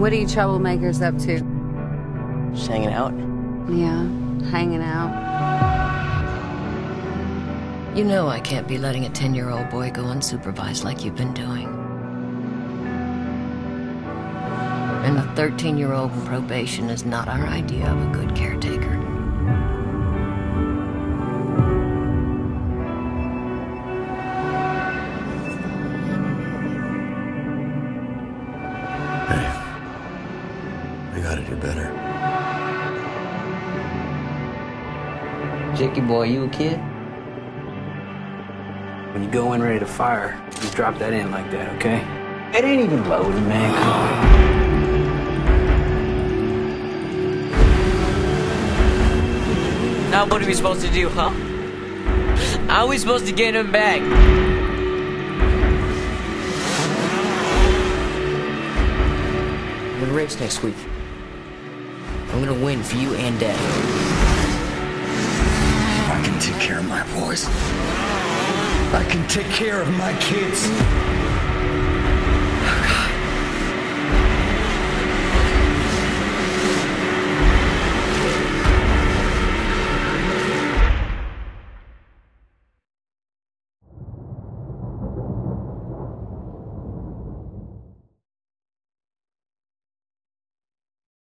What are you troublemakers up to? Just hanging out. Yeah, hanging out. You know I can't be letting a 10-year-old boy go unsupervised like you've been doing. And a 13-year-old in probation is not our idea of a good caretaker. I gotta do better. Jakey boy, you a kid? When you go in ready to fire, you drop that in like that, okay? It ain't even loaded, man. Come on. Now what are we supposed to do, huh? How are we supposed to get him back? I'm gonna race next week. I'm gonna win for you and Dad. I can take care of my boys. I can take care of my kids.